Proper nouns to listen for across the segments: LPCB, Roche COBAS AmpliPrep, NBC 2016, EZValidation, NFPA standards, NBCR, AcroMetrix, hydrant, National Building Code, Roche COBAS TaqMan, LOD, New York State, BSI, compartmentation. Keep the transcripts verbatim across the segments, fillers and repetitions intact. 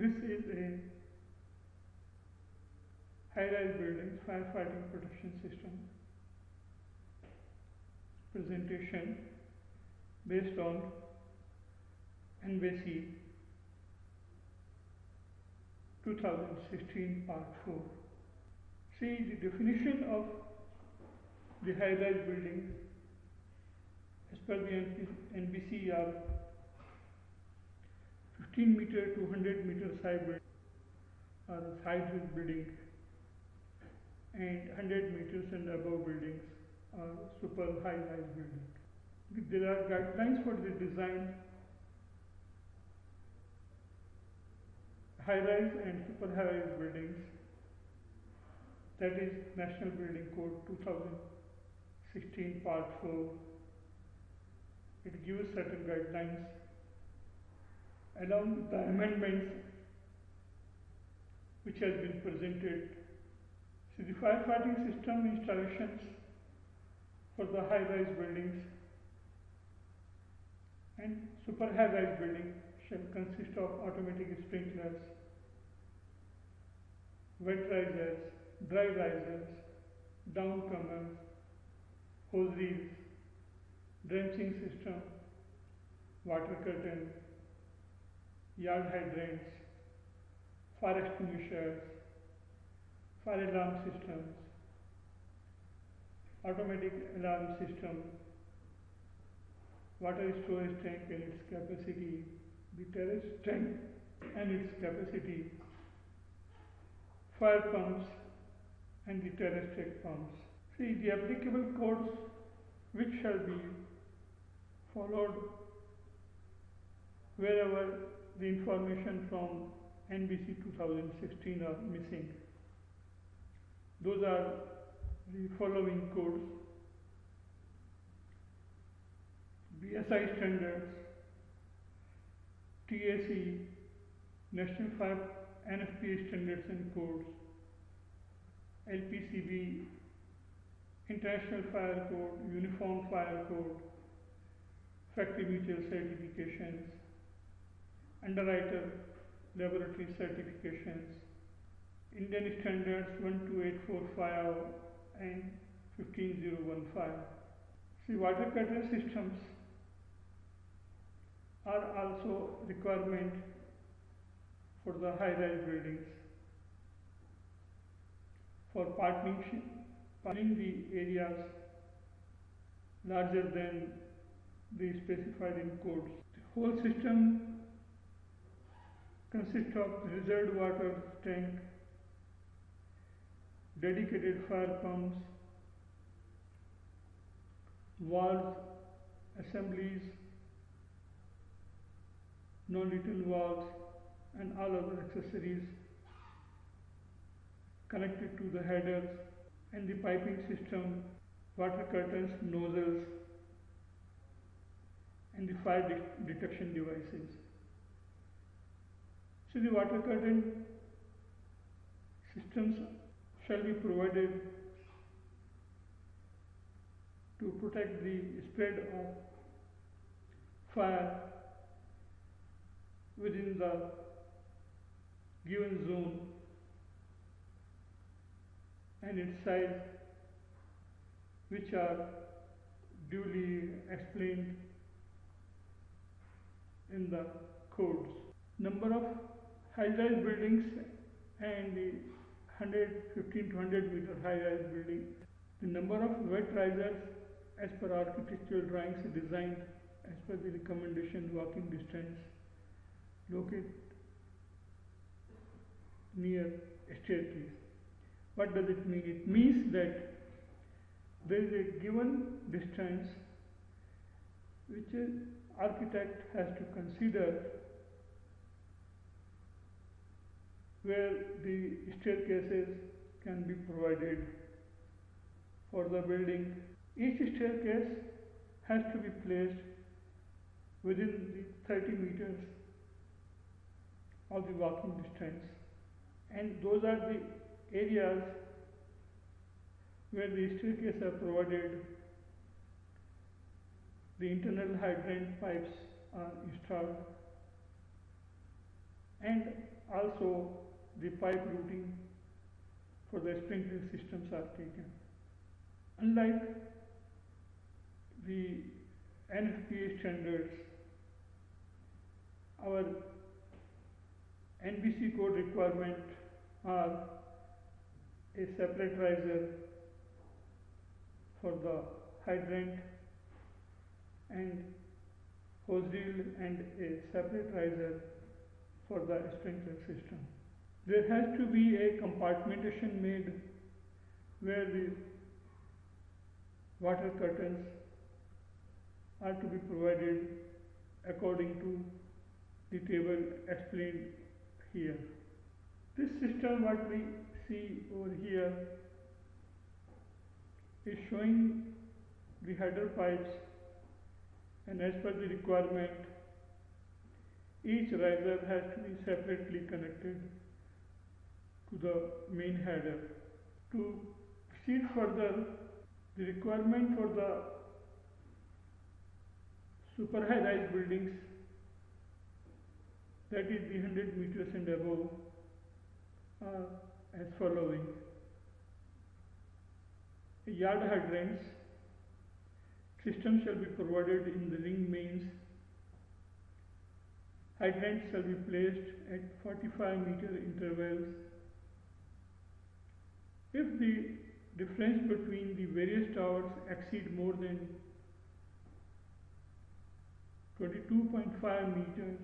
This is a high-rise building firefighting protection system presentation based on N B C twenty sixteen part four. See, the definition of the high-rise building as per the N B C R, fifteen meter to one hundred meter side building are the side building, and one hundred meters and above buildings are super high-rise buildings. There are guidelines for the design high-rise and super high-rise buildings, that is National Building Code twenty sixteen part four. It gives certain guidelines. Along with the amendments which has been presented, see, the firefighting system installations for the high-rise buildings and super high-rise building shall consist of automatic sprinklers, wet risers, dry risers, downcomers, hose reels, drenching system, water curtain, yard hydrants, fire extinguishers, fire alarm systems, automatic alarm system, water storage tank and its capacity, the terrace tank and its capacity, fire pumps and the terrace tank pumps. See, the applicable codes which shall be followed wherever the information from N B C twenty sixteen are missing. Those are the following codes: B S I standards, T A C, National Fire N F P A standards and codes, L P C B, International Fire Code, Uniform Fire Code, Factory Mutual Certifications, Underwriter Laboratory Certifications, Indian Standards one two eight four five and fifteen thousand fifteen. See, water curtain systems are also requirement for the high-rise buildings for partnering the areas larger than the specified in codes. The whole system consists of reserved water tank, dedicated fire pumps, valves, assemblies, non-lethal valves and all other accessories connected to the headers and the piping system, water curtains, nozzles and the fire de detection devices. So the water curtain systems shall be provided to protect the spread of fire within the given zone and its size, which are duly explained in the codes. Number of high-rise buildings and the one hundred fifteen to one hundred meter high-rise building. The number of wet risers as per architectural drawings designed as per the recommendation, walking distance, locate near staircase. What does it mean? It means that there is a given distance which an architect has to consider where the staircases can be provided for the building. Each staircase has to be placed within the thirty meters of the walking distance, and those are the areas where the staircases are provided. The internal hydrant pipes are installed and Also, the pipe routing for the sprinkler systems are taken. Unlike the N F P A standards, our N B C code requirements are a separate riser for the hydrant and hose reel, and a separate riser for the sprinkler system. There has to be a compartmentation made where the water curtains are to be provided according to the table explained here. This system, what we see over here, is showing the header pipes, and as per the requirement, each riser has to be separately connected to the main header. To proceed further, the requirement for the super high-rise buildings, that is the one hundred meters and above, are as following: yard hydrants, system shall be provided in the ring mains, hydrants shall be placed at forty-five meter intervals. If the difference between the various towers exceed more than twenty-two point five meters,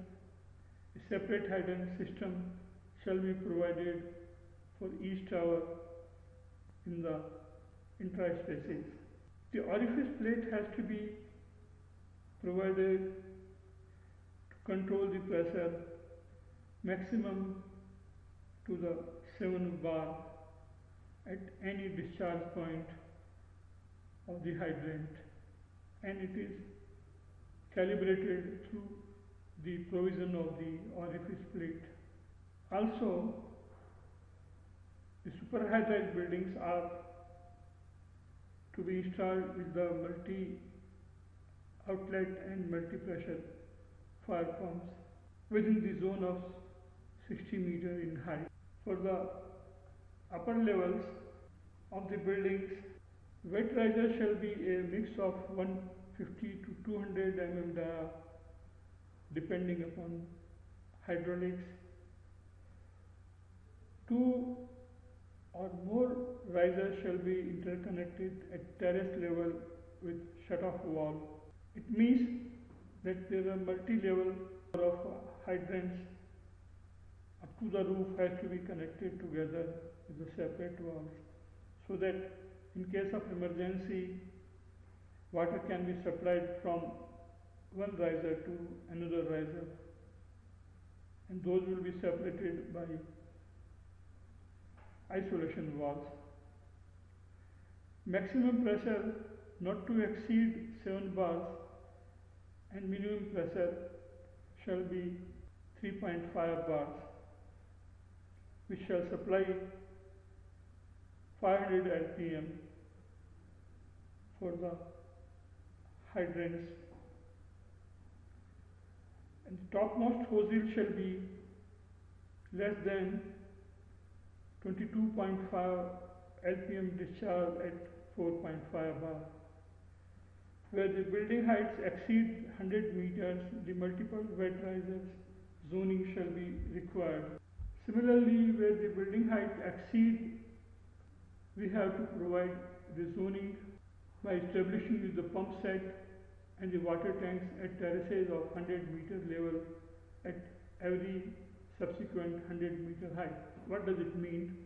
a separate hydrant system shall be provided for each tower in the intra-spaces. The orifice plate has to be provided to control the pressure maximum to the seven bar at any discharge point of the hydrant, and it is calibrated through the provision of the orifice plate. Also, the super high-rise buildings are to be installed with the multi-outlet and multi-pressure fire pumps within the zone of sixty meter in height. For the upper levels of the buildings, wet riser shall be a mix of one hundred fifty to two hundred millimeters dia, depending upon hydraulics. Two or more risers shall be interconnected at terrace level with shut-off valve. It means that there are multi-level of hydrants up to the roof has to be connected together with a separate valve, so that in case of emergency, water can be supplied from one riser to another riser, and those will be separated by isolation valves. Maximum pressure not to exceed seven bars and minimum pressure shall be three point five bars, which shall supply five hundred R P M for the hydrants. And the topmost hose reel shall be less than twenty-two point five R P M discharge at four point five bar. Where the building heights exceed one hundred meters, the multiple wet risers zoning shall be required. Similarly, where the building height exceed, we have to provide the zoning by establishing the pump set and the water tanks at terraces of one hundred meter level at every subsequent one hundred meter height. What does it mean?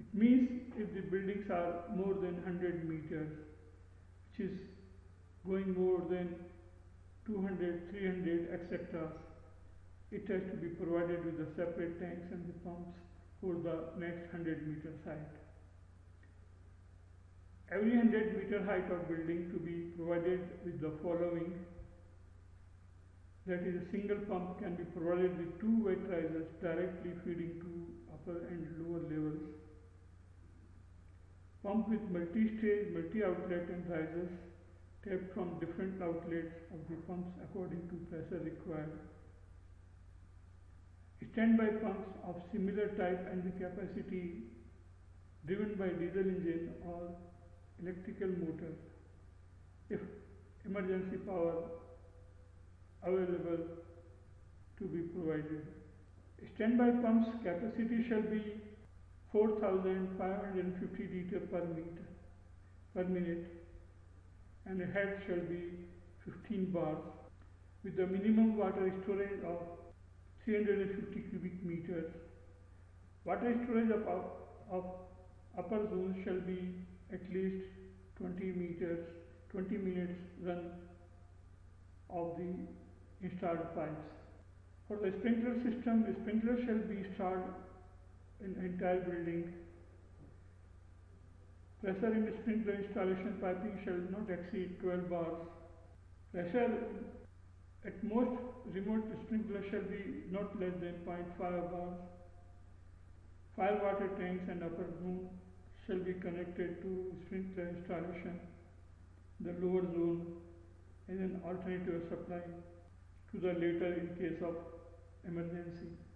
It means if the buildings are more than one hundred meters, which is going more than two hundred, three hundred, et cetera, it has to be provided with the separate tanks and the pumps for the next one hundred meter height. Every one hundred meter height of building to be provided with the following, that is, a single pump can be provided with two wet risers directly feeding to upper and lower levels. Pump with multi-stage, multi-outlet and risers tapped from different outlets of the pumps according to pressure required. standby pumps of similar type and the capacity driven by diesel engine or electrical motor if emergency power available to be provided. Standby pumps capacity shall be four thousand five hundred fifty litre per meter per minute and the head shall be fifteen bars with the minimum water storage of three hundred fifty cubic meters. Water storage of, of upper zone shall be at least twenty meters, twenty minutes run of the installed pipes. For the sprinkler system, the sprinkler shall be installed in the entire building. Pressure in the sprinkler installation piping shall not exceed twelve bars. Pressure at most remote sprinkler shall be not less than zero point five bars. Fire water tanks and upper room shall be connected to sprinkler installation, the lower zone, as an alternative supply to the latter in case of emergency.